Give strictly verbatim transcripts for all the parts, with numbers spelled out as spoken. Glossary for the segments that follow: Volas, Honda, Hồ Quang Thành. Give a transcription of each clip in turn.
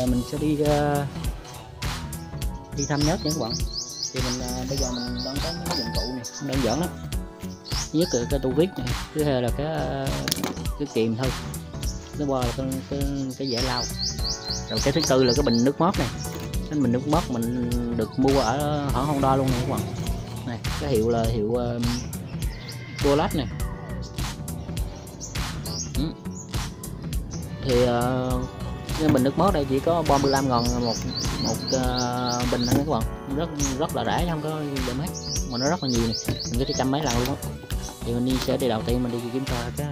giờ mình sẽ đi uh, đi thăm nhớt nha các bạn. Thì mình uh, bây giờ mình đang có những dụng cụ này đơn giản lắm, nhất là cái tu vít này, thứ hai là cái cái kìm thôi, thứ ba là cái cái, cái dẻ lao, rồi cái thứ tư là cái bình nước mót này. Cái bình nước mót mình được mua ở hãng Honda luôn này các bạn. Này cái hiệu là hiệu uh, Volas này. ừ. Thì uh, bình nước mót đây chỉ có ba mươi lăm ngàn một một uh, bình thôi các bạn, rất rất là rẻ, không có giảm hết mà nó rất là nhiều này. Mình có thể trăm mấy lần luôn á. Thì mình đi sẽ đi đầu tiên mình đi kiểm tra cái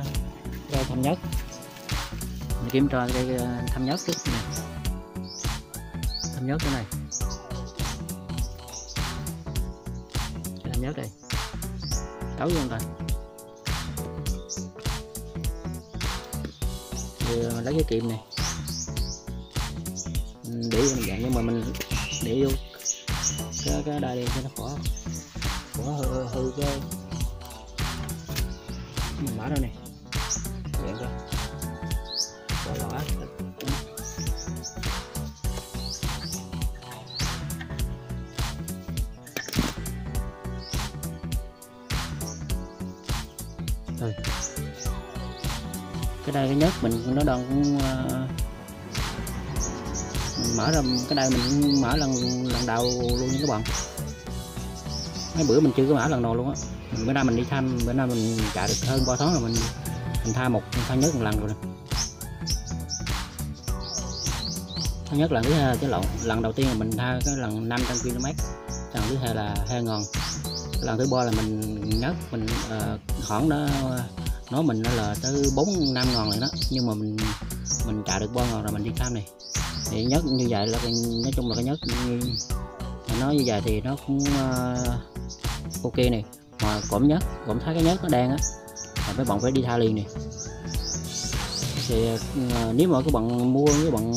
cái thăm nhớt, mình kiểm tra cái thăm nhớt trước này, thăm nhớt cái này, cái thăm nhớt đây đấu luôn rồi. Thì mình lấy cái kìm này để vô dạng, nhưng mà mình để vô cái cái đai đèn cho nó khỏi khỏi hư hư cái mình mở đâu này dạng coi bỏ lỏ rồi. Cái đây cái nhớt mình nó đang cũng mở ra, cái đây mình mở lần lần đầu luôn nha các bạn. Mấy bữa mình chưa có mở lần đầu luôn á. Mình bữa nay mình đi thăm, bữa nay mình chạy được hơn ba tháng rồi, mình mình tha một tha nhất một lần rồi nè. Tha nhất lần thứ hai cái lộn, lần đầu tiên là mình tha cái lần năm trăm ki lô mét, lần thứ hai là hai ngàn, lần thứ ba là mình nhất mình uh, hỏng nó nói mình nó là tới bốn năm ngàn này đó, nhưng mà mình mình chạy được ba ngàn rồi mình đi thăm này. Thì nhớt như vậy là nói chung là cái nhớt như, nói như vậy thì nó cũng uh, ok này, mà cổm nhớt cổm thấy cái nhớt nó đen á là mấy bạn phải đi tha liền này. Thì uh, nếu mà các bạn mua, các bạn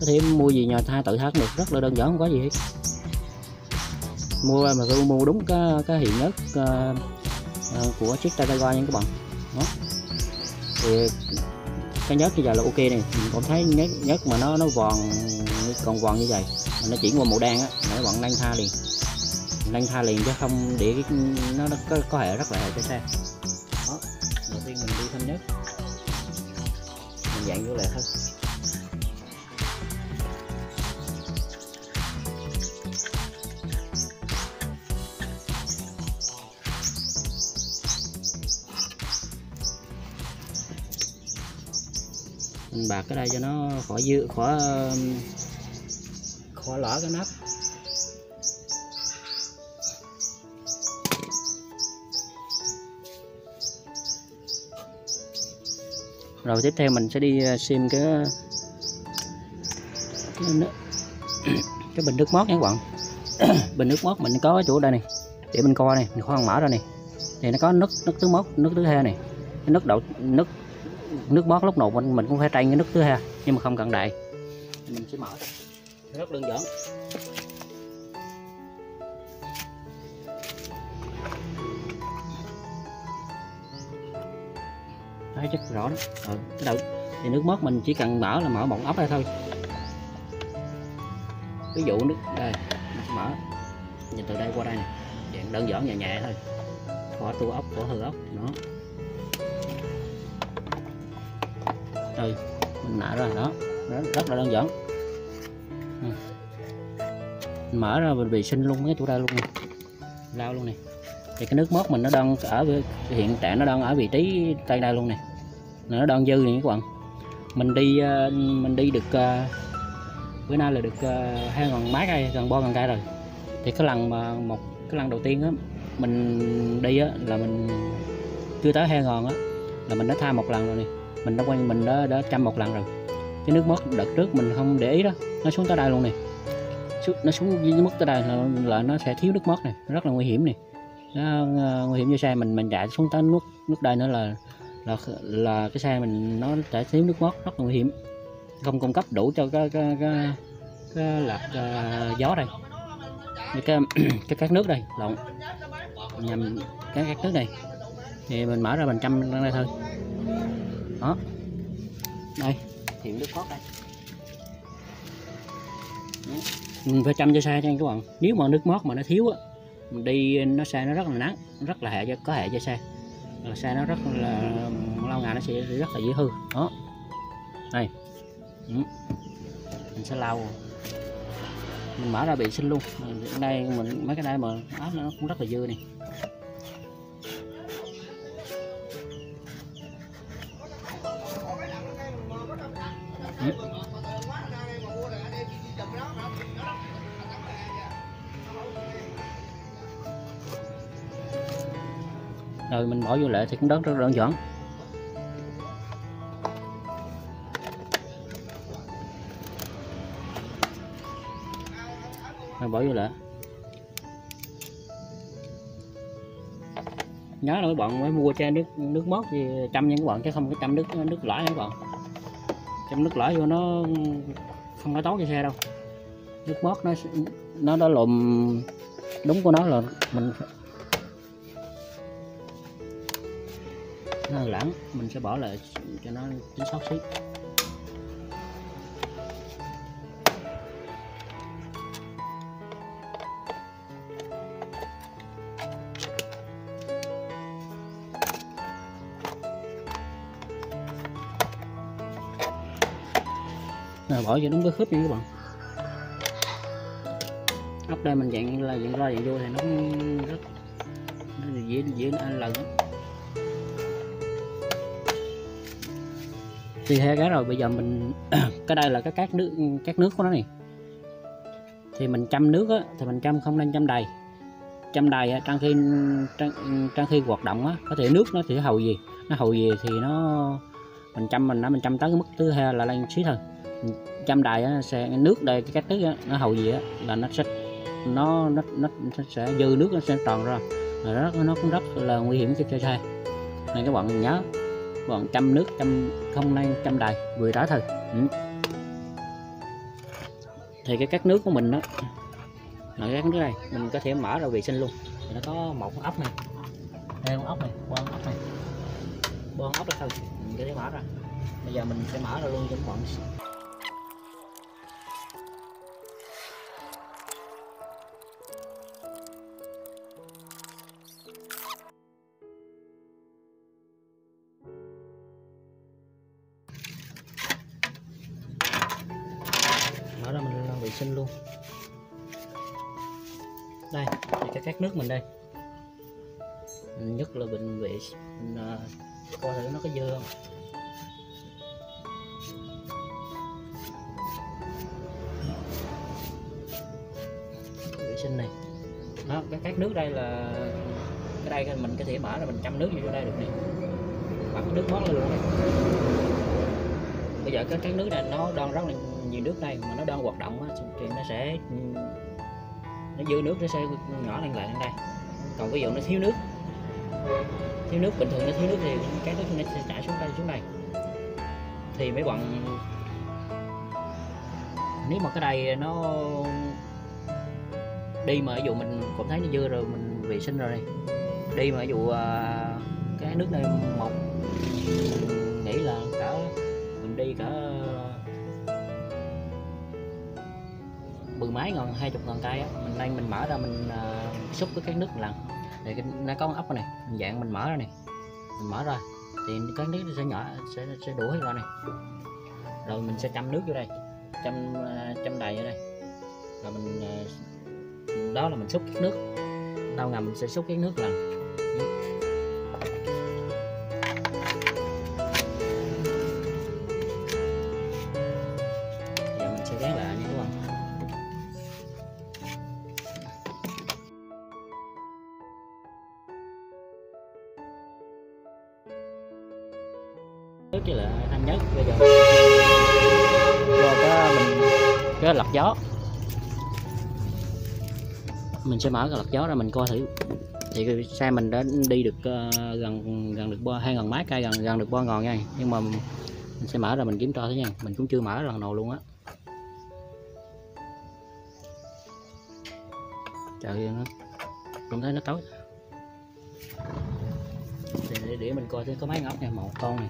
có thể mua gì nhà tha tự tha cũng được, rất là đơn giản, không có gì hết. Mua mà cứ mua đúng cái cái hiệu nhớt uh, uh, của chiếc Tatagoa nha các bạn. Đó. Thì cái nhớt bây giờ là ok này, mình cũng thấy nhớt, nhớt mà nó nó vòn còn vòn như vậy mà nó chuyển qua màu đen á, các bạn đang tha liền, đang tha liền chứ không để cái, nó, nó có, có hệ rất là hệ cho xe. Đó, đầu tiên mình đi thăm nhớt, mình dạng vô lại thôi. Mình bạc cái đây cho nó khỏi dư khỏi khỏi lỡ cái nắp. Rồi tiếp theo mình sẽ đi xem cái cái, cái bình nước mót nha các bạn. Bình nước mót mình có ở chỗ đây này, để mình coi này, mình khoan mở ra này, thì nó có nước nước thứ mót, nước thứ hai này, nước đậu nước nước mót lúc nào mình mình cũng phải tranh cái nước thứ hai, nhưng mà không cần đại, mình sẽ mở rất đơn giản. Đấy, chắc rõ đó. Ờ, cái đầu thì nước mót mình chỉ cần mở là mở bọng ốc ra thôi. Ví dụ nước đây mình sẽ mở nhìn từ đây qua đây này, dạng đơn giản nhẹ nhẹ thôi, khỏi tu ốc khỏi hư ốc nó. Ừ, mình nạ ra đó, đó rất là đơn giản. Ừ. Mình mở ra mình vệ sinh luôn cái chỗ đây luôn này. Lao luôn này, thì cái nước mót mình nó đang ở hiện tại nó đang ở vị trí tay đây luôn này, nó đang dư này các bạn. Mình đi mình đi được bữa nay là được hai ngàn mấy cây, gần ba ngàn cây rồi. Thì cái lần mà một cái lần đầu tiên á mình đi á là mình chưa tới hai ngàn á là mình đã tha một lần rồi này, mình đã quanh mình đã đã trăm một lần rồi. Cái nước mót đợt trước mình không để ý đó, nó xuống tới đây luôn này, nó xuống với mức tới đây là, là nó sẽ thiếu nước mót này, rất là nguy hiểm này, nó uh, nguy hiểm cho xe mình. Mình chạy xuống tới nước nước đây nữa là là là cái xe mình nó sẽ thiếu nước mót, rất là nguy hiểm, không cung cấp đủ cho cái cái cái, cái lạc uh, gió đây, cái cái các nước đây lộn nhầm cái các nước này. Thì mình mở ra mình chăm lên đây thôi. Đó. Đây, thì nước mót đây. Mình phải chăm cho xe cho anh các bạn. Nếu mà nước mót mà nó thiếu á, mình đi nó xe nó rất là nắng, rất là hệ cho có hệ cho xe. Là xe nó rất là lâu ngày nó sẽ rất là dễ hư. Đó. Đây. Ừ. Mình sẽ lau. Mình mở ra bị sinh luôn. Ở đây mình mấy cái đây mà áo nó cũng rất là dư này. Ừ. Rồi mình bỏ vô lệ thì cũng rất rất đơn giản. Rồi bỏ vô lệ. Nhớ là các bạn mới mua chai nước nước mót thì chăm nha các bạn, chứ không có chăm nước nước lõi nha các bạn. Chăm nước lõi vô nó không có tốt cho xe đâu. Nước mót nó nó đã lộn đúng của nó là mình nó lãng, mình sẽ bỏ lại cho nó chính xác xí. Rồi bỏ vô đúng cái khớp nha các bạn. Ốc đây mình dạng là dạng ra dạng vô thì nó rất nó dễ dễ ăn lần. Thì he cái rồi bây giờ mình cái đây là cái cát nước cát nước của nó này, thì mình chăm nước á, thì mình chăm không nên chăm đầy chăm đầy trong khi trong, trong khi hoạt động á, có thể nước nó thì hầu gì nó hầu gì thì nó mình chăm mình nó mình chăm tới cái mức thứ hai là lên xí thôi. Mình chăm đầy á, sẽ nước đây cái cát nước á, nó hầu gì á là nó sẽ nó nó nó sẽ dư nước, nó sẽ tròn ra rồi nó nó cũng rất là nguy hiểm cho xe này các bạn. Nhớ còn chăm nước chăm không nên chăm đầy, vừa đó thôi. Ừ. Thì cái cát nước của mình đó, là cái nước này mình có thể mở ra vệ sinh luôn. Thì nó có một con ốc này, hai con ốc này, ba con ốc này, ba con ốc đó thôi. Mình có thể mở ra. Bây giờ mình sẽ mở ra luôn cho các bạn. Xin luôn đây cái cát nước mình đây, mình nhất là bệnh vệ mình, à, coi thử nó có dư không. Vệ sinh này đó, cái cát nước đây là cái đây mình có thể mở là mình chăm nước vô đây được này, bấm nước bón luôn này. Bây giờ cái cát nước này nó đang rất là nhiều nước đây mà nó đang hoạt động á, thì nó sẽ nó dư nước, nó sẽ nhỏ lên lại lên đây. Còn ví dụ nó thiếu nước thiếu nước bình thường nó thiếu nước thì cái nước nó sẽ chảy xuống đây xuống đây. Thì mấy bạn nếu mà cái đây nó đi mà ví dụ mình cũng thấy nó dư rồi mình vệ sinh rồi này, đi mà ví dụ cái nước này một mình nghĩ là cả mình đi cả mười mấy ngàn, hai chục ngàn cây á, mình đang mình mở ra mình uh, xúc cái cát nước một lần. Thì cái, nó có con ốc này, mình dạng mình mở ra này, mình mở ra thì cái nước nó sẽ nhỏ, sẽ sẽ đuổi ra này. Rồi mình sẽ chăm nước vô đây, chăm chăm đầy vô đây. Rồi mình uh, đó là mình xúc cát nước, tao ngầm mình sẽ xúc cát nước một lần. Trước chứ là thanh nhất. Bây giờ rồi cái mình cái lọc gió mình sẽ mở cái lọc gió ra mình coi thử. Thì cái xe mình đã đi được uh, gần gần được bo hai ngàn mấy cây, gần gần được bo ngòn nha, nhưng mà mình sẽ mở ra mình kiểm tra thử nha. Mình cũng chưa mở lần nào luôn á. Trời ơi, nó cũng thấy nó tối. Thì để, để mình coi thử có mấy ngóc này, một con này,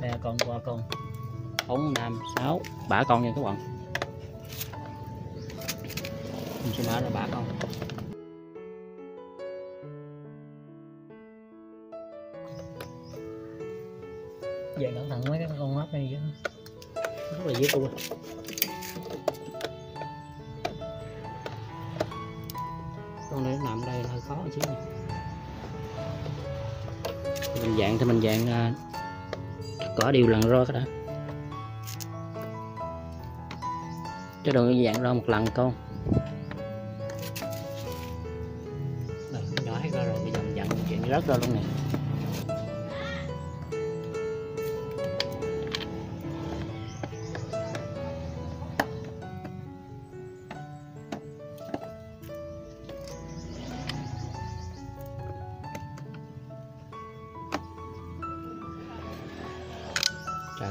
ba con, qua con, bốn, năm, sáu, bảy con nha các bạn. Mình sẽ mở nó bạc không. Về cẩn thận mấy cái con ốc này rất là dễ tua. Con này nằm đây là hơi khó chứ. Mình dạng thì mình dạng cỏ đều lần roi cái đã. Chứ đừng dạng roi một lần con. Đây, nhỏ hết ra rồi, bây giờ mình dặn chuyện rớt ra luôn nè. Trời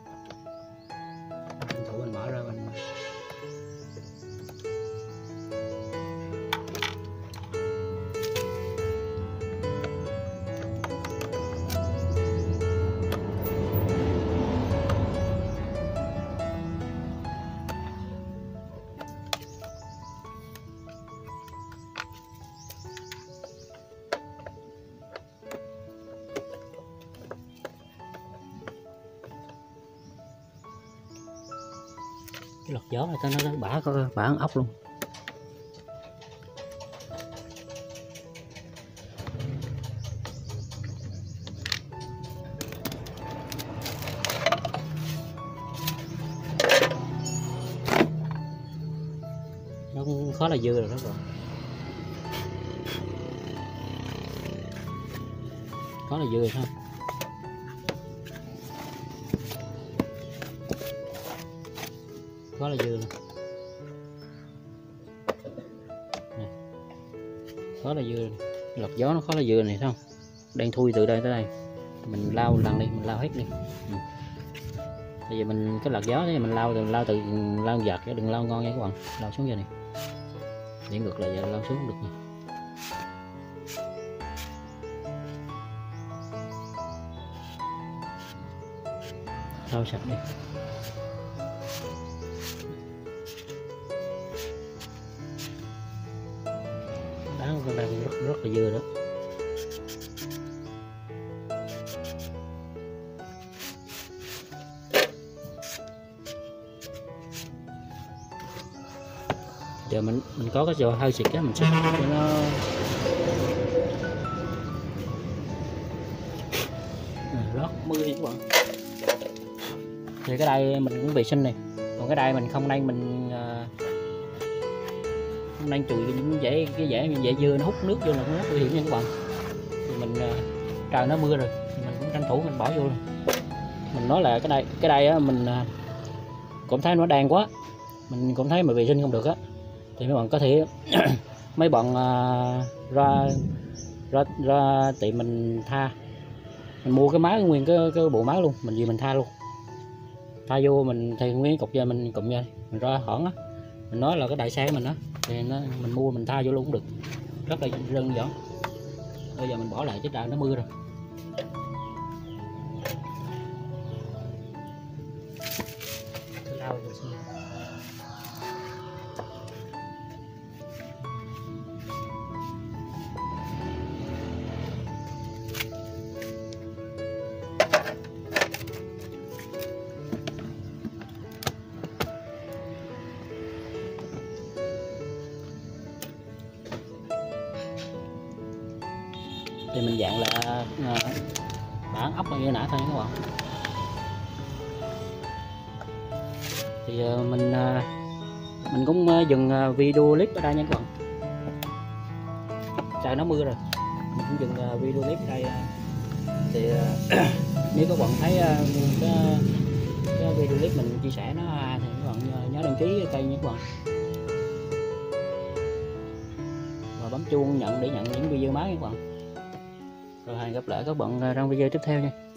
Mình thử mình mở ra mình lọt gió là tao nó bả có bả ăn ốc luôn. Nó cũng khó là dư rồi đó rồi. Khó là dư rồi ha. Quá là dư luôn, khó là dư, lọc gió nó khó là dư này không? Đang thui từ đây tới đây, mình lau lần đi, mình lau hết đi. Ừ. Bây giờ mình cái lọc gió thì mình lau từ lau từ lau giật, đừng lau ngon nha các bạn, lau xuống giờ này, để ngược lại giờ lau xuống cũng được nha. Lau sạch đi. Con đang rất rất là dưa đó. Giờ mình mình có cái dò hơi xịt á, mình xịt cho nó rất mưa đi các bạn. Thì cái đây mình cũng vệ sinh này, còn cái đây mình không nên mình đang chùi dễ cái dễ dễ dưa nó hút nước vô là cũng rất nguy hiểm nha các bạn. Thì mình trời nó mưa rồi thì mình cũng tranh thủ mình bỏ vô rồi. Mình nói là cái đây cái đây á, mình cũng thấy nó đen quá, mình cũng thấy mà vệ sinh không được á, thì mấy bạn có thể mấy bạn ra ra ra tiệm mình tha, mình mua cái máy nguyên cái, cái bộ máy luôn, mình gì mình tha luôn, tha vô mình thì nguyên cục ra mình cụm ra mình ra hỏng á, mình nói là cái đại xe mình á, thì nó mình mua mình tha vô luôn cũng được, rất là đơn giản. Bây giờ mình bỏ lại chứ trời nó mưa rồi. Thì mình dạng là bả ốc như nãy thôi các bạn. Thì mình mình cũng dừng video clip ở đây nha các bạn. Trời nó mưa rồi, mình cũng dừng video clip ở đây. Thì nếu các bạn thấy cái, cái video clip mình chia sẻ nó thì các bạn nhớ đăng ký kênh nha các bạn, và bấm chuông nhận để nhận những video mới nha các bạn. Rồi hẹn gặp lại các bạn trong video tiếp theo nha.